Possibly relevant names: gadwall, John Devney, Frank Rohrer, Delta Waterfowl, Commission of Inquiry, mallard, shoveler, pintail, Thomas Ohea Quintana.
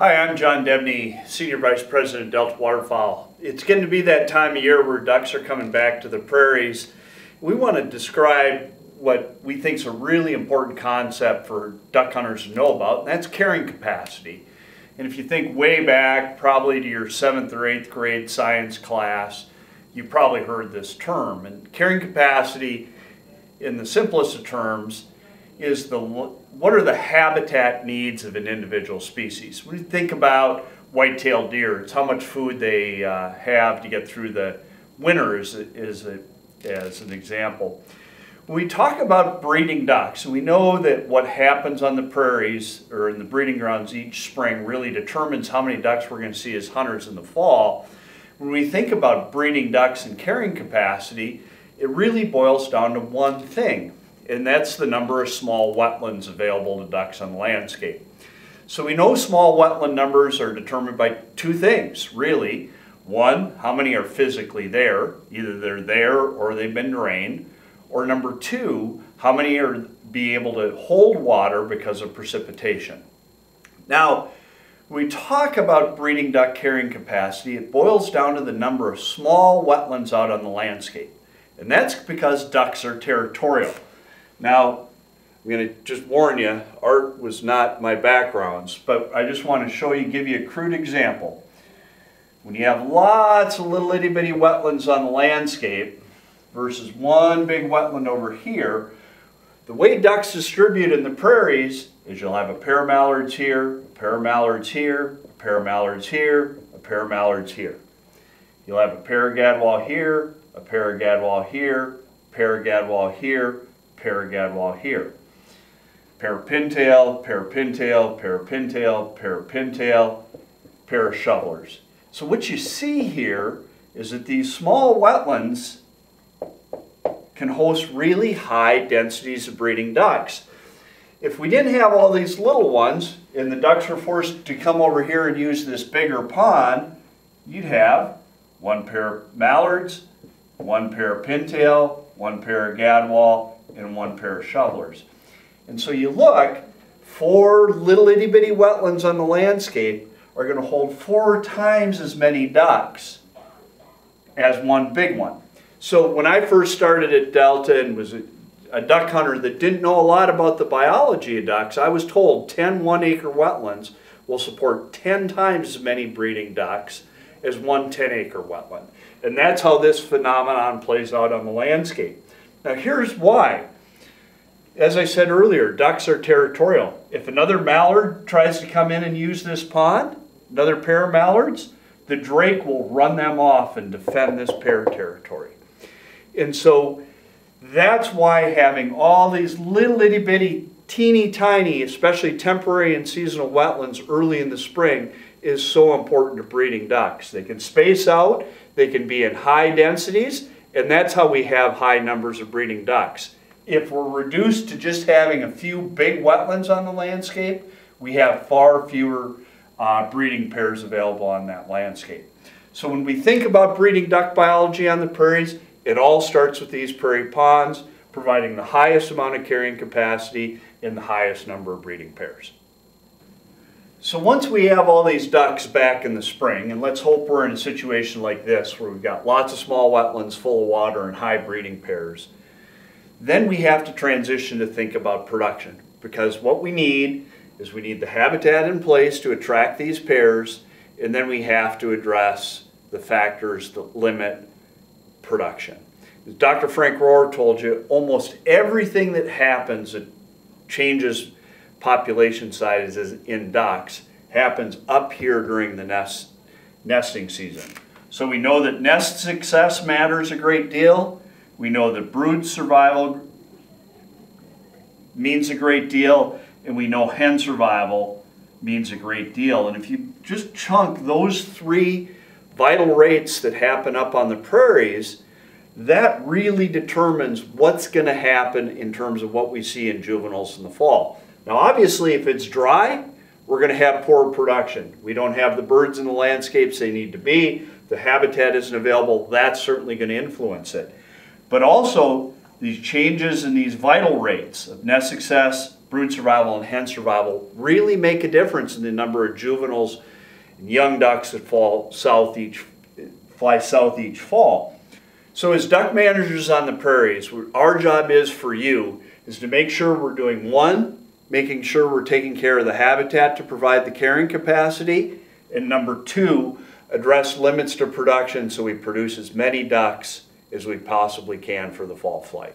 Hi, I'm John Devney, Senior Vice President of Delta Waterfowl. It's getting to be that time of year where ducks are coming back to the prairies. We want to describe what we think is a really important concept for duck hunters to know about, and that's carrying capacity. And if you think way back, probably to your 7th or 8th grade science class, you probably heard this term. And carrying capacity, in the simplest of terms, is what are the habitat needs of an individual species. When you think about white-tailed deer, it's how much food they have to get through the winter as an example. When we talk about breeding ducks, we know that what happens on the prairies or in the breeding grounds each spring really determines how many ducks we're going to see as hunters in the fall. When we think about breeding ducks and carrying capacity, it really boils down to one thing, and that's the number of small wetlands available to ducks on the landscape. So we know small wetland numbers are determined by two things, really. One, how many are physically there, either they're there or they've been drained, or number two, how many are be able to hold water because of precipitation. Now, when we talk about breeding duck carrying capacity, it boils down to the number of small wetlands out on the landscape, and that's because ducks are territorial. Now, I'm going to just warn you, art was not my background, but I just want to show you, give you a crude example. When you have lots of little itty-bitty wetlands on the landscape versus one big wetland over here, the way ducks distribute in the prairies is you'll have a pair of mallards here, a pair of mallards here, a pair of mallards here, a pair of mallards here. You'll have a pair of gadwall here, a pair of gadwall here, a pair of gadwall here, pair of gadwall here, pair of pintail, pair of pintail, pair of pintail, pair of pintail, pair of shovelers. So what you see here is that these small wetlands can host really high densities of breeding ducks. If we didn't have all these little ones and the ducks were forced to come over here and use this bigger pond, you'd have one pair of mallards, one pair of pintail, one pair of gadwall, and one pair of shovelers. And so you look, four little itty bitty wetlands on the landscape are going to hold four times as many ducks as one big one. So when I first started at Delta and was a duck hunter that didn't know a lot about the biology of ducks, I was told 10 1-acre wetlands will support 10 times as many breeding ducks as one 10-acre wetland. And that's how this phenomenon plays out on the landscape. Now here's why. As I said earlier, ducks are territorial. If another mallard tries to come in and use this pond, another pair of mallards, the drake will run them off and defend this pair territory. And so that's why having all these little itty bitty, teeny tiny, especially temporary and seasonal wetlands early in the spring is so important to breeding ducks. They can space out, they can be in high densities, and that's how we have high numbers of breeding ducks. If we're reduced to just having a few big wetlands on the landscape, we have far fewer breeding pairs available on that landscape. So when we think about breeding duck biology on the prairies, it all starts with these prairie ponds, providing the highest amount of carrying capacity and the highest number of breeding pairs. So once we have all these ducks back in the spring, and let's hope we're in a situation like this where we've got lots of small wetlands full of water and high breeding pairs, then we have to transition to think about production, because what we need is we need the habitat in place to attract these pairs, and then we have to address the factors that limit production. As Dr. Frank Rohrer told you, almost everything that happens that changes population sizes in ducks happens up here during the nesting season. So we know that nest success matters a great deal. We know that brood survival means a great deal, and we know hen survival means a great deal. And if you just chunk those three vital rates that happen up on the prairies, that really determines what's going to happen in terms of what we see in juveniles in the fall. Now obviously if it's dry, we're going to have poor production. We don't have the birds in the landscapes they need to be. The habitat isn't available. That's certainly going to influence it. But also these changes in these vital rates of nest success, brood survival and hen survival really make a difference in the number of juveniles and young ducks that fly south each fall. So as duck managers on the prairies, our job is for you is to make sure we're doing one, making sure we're taking care of the habitat to provide the carrying capacity, and number two, address limits to production so we produce as many ducks as we possibly can for the fall flight.